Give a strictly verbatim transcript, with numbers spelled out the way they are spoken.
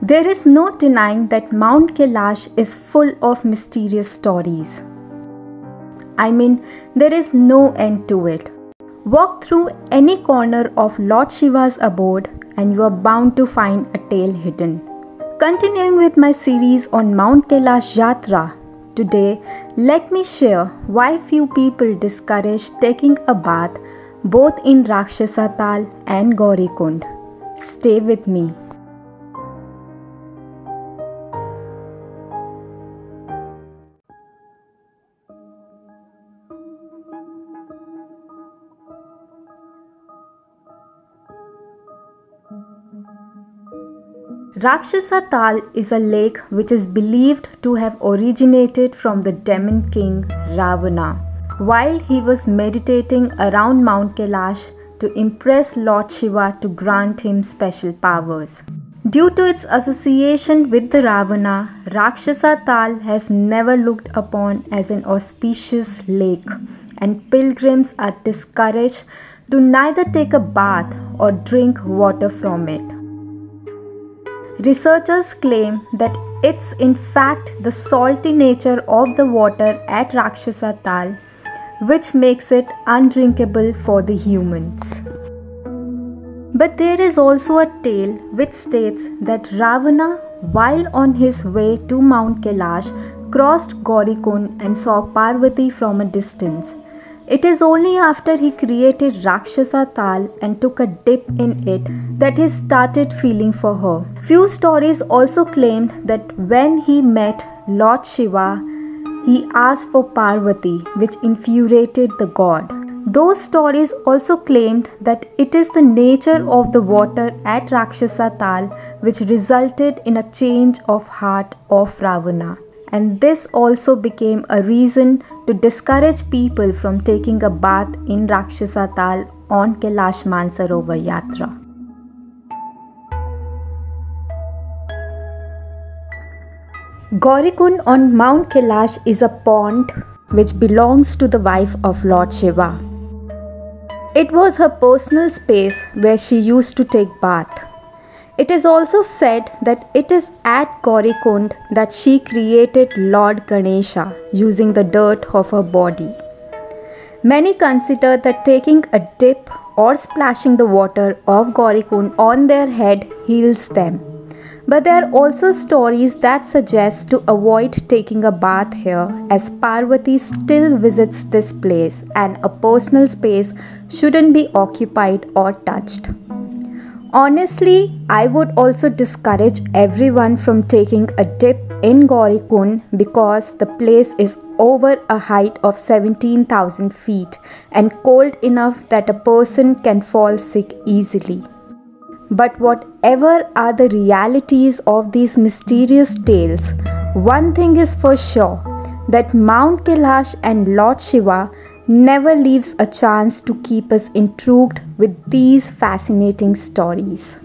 There is no denying that Mount Kailash is full of mysterious stories. I mean, there is no end to it. Walk through any corner of Lord Shiva's abode and you are bound to find a tale hidden. Continuing with my series on Mount Kailash Yatra, today let me share why few people discourage taking a bath both in Rakshas Tal and Gauri Kund. Stay with me. Rakshasa Tal is a lake which is believed to have originated from the demon king Ravana while he was meditating around Mount Kailash to impress Lord Shiva to grant him special powers. Due to its association with the Ravana, Rakshasa Tal has never looked upon as an auspicious lake, and pilgrims are discouraged to neither take a bath or drink water from it. Researchers claim that it's in fact the salty nature of the water at Rakshasa Tal which makes it undrinkable for the humans. But there is also a tale which states that Ravana, while on his way to Mount Kailash, crossed Gauri Kund and saw Parvati from a distance. It is only after he created Rakshasa Tal and took a dip in it that he started feeling for her. Few stories also claimed that when he met Lord Shiva, he asked for Parvati, which infuriated the god. Those stories also claimed that it is the nature of the water at Rakshasa Tal which resulted in a change of heart of Ravana. And this also became a reason to discourage people from taking a bath in Rakshasa Tal on Kailash Mansarovar Yatra. Gauri Kund on Mount Kailash is a pond which belongs to the wife of Lord Shiva. It was her personal space where she used to take bath. It is also said that it is at Gauri Kund that she created Lord Ganesha using the dirt of her body. Many consider that taking a dip or splashing the water of Gauri Kund on their head heals them. But there are also stories that suggest to avoid taking a bath here, as Parvati still visits this place and a personal space shouldn't be occupied or touched. Honestly, I would also discourage everyone from taking a dip in Gauri Kund because the place is over a height of seventeen thousand feet and cold enough that a person can fall sick easily. But whatever are the realities of these mysterious tales, one thing is for sure, that Mount Kailash and Lord Shiva never leaves a chance to keep us intrigued with these fascinating stories.